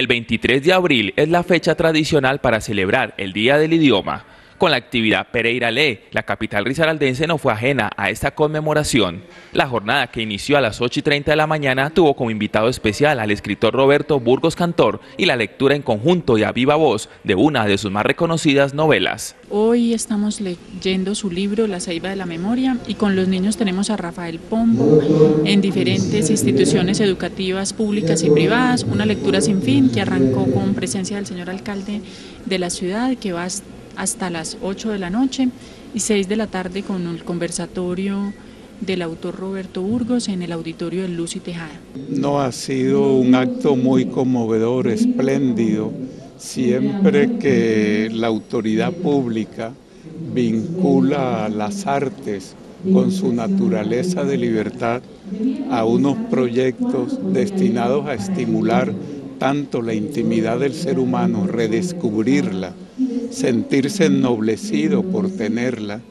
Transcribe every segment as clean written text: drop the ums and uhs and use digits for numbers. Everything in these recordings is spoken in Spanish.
El 23 de abril es la fecha tradicional para celebrar el Día del Idioma. Con la actividad Pereira Lee, la capital risaraldense no fue ajena a esta conmemoración. La jornada, que inició a las 8:30 de la mañana, tuvo como invitado especial al escritor Roberto Burgos Cantor y la lectura en conjunto y a viva voz de una de sus más reconocidas novelas. Hoy estamos leyendo su libro La Ceiba de la Memoria, y con los niños tenemos a Rafael Pombo en diferentes instituciones educativas públicas y privadas. Una lectura sin fin que arrancó con presencia del señor alcalde de la ciudad, que va hasta las 8 de la noche, y 6 de la tarde con el conversatorio del autor Roberto Burgos en el auditorio de Lucy Tejada. No, ha sido un acto muy conmovedor, espléndido. Siempre que la autoridad pública vincula las artes con su naturaleza de libertad a unos proyectos destinados a estimular tanto la intimidad del ser humano, redescubrirla, sentirse ennoblecido por tenerla,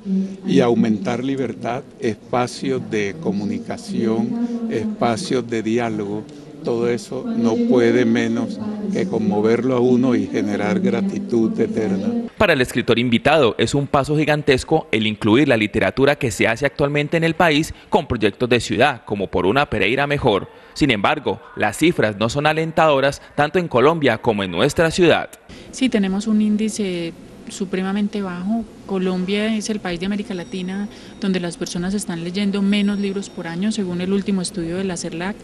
y aumentar libertad, espacios de comunicación, espacios de diálogo, todo eso no puede menos que conmoverlo a uno y generar gratitud eterna. Para el escritor invitado es un paso gigantesco el incluir la literatura que se hace actualmente en el país con proyectos de ciudad como Por una Pereira Mejor. Sin embargo, las cifras no son alentadoras tanto en Colombia como en nuestra ciudad. Sí, tenemos un índice supremamente bajo. Colombia es el país de América Latina donde las personas están leyendo menos libros por año, según el último estudio de la CERLAC,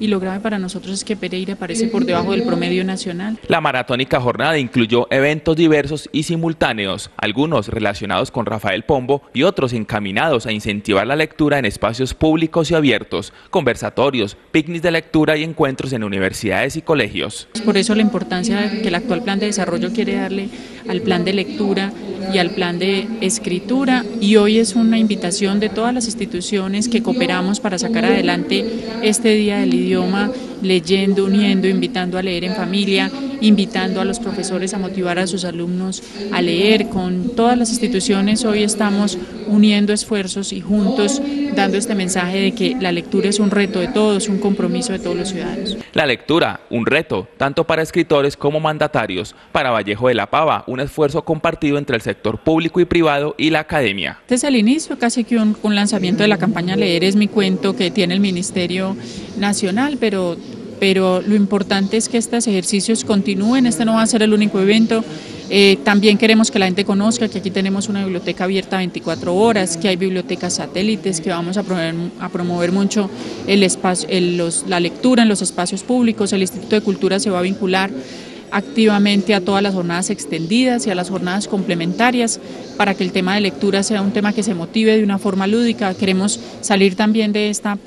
y lo grave para nosotros es que Pereira aparece por debajo del promedio nacional. La maratónica jornada incluyó eventos diversos y simultáneos, algunos relacionados con Rafael Pombo y otros encaminados a incentivar la lectura en espacios públicos y abiertos, conversatorios, picnics de lectura y encuentros en universidades y colegios. Por eso la importancia que el actual plan de desarrollo quiere darle al plan de lectura y al plan de escritura, y hoy es una invitación de todas las instituciones que cooperamos para sacar adelante este Día del Idioma, leyendo, uniendo, invitando a leer en familia, invitando a los profesores a motivar a sus alumnos a leer. Con todas las instituciones hoy estamos uniendo esfuerzos y juntos dando este mensaje de que la lectura es un reto de todos, un compromiso de todos los ciudadanos. La lectura, un reto, tanto para escritores como mandatarios. Para Vallejo de la Pava, un esfuerzo compartido entre el sector público y privado y la academia. Este es el inicio, casi que un lanzamiento de la campaña Leer es mi cuento que tiene el Ministerio Nacional, pero lo importante es que estos ejercicios continúen. Este no va a ser el único evento. También queremos que la gente conozca que aquí tenemos una biblioteca abierta 24 horas, que hay bibliotecas satélites, que vamos a promover mucho el espacio, la lectura en los espacios públicos. El Instituto de Cultura se va a vincular activamente a todas las jornadas extendidas y a las jornadas complementarias para que el tema de lectura sea un tema que se motive de una forma lúdica. Queremos salir también de esta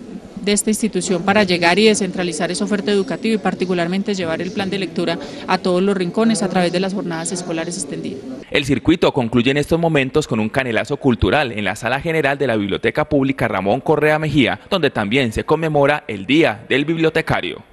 institución para llegar y descentralizar esa oferta educativa, y particularmente llevar el plan de lectura a todos los rincones a través de las jornadas escolares extendidas. El circuito concluye en estos momentos con un canelazo cultural en la Sala General de la Biblioteca Pública Ramón Correa Mejía, donde también se conmemora el Día del Bibliotecario.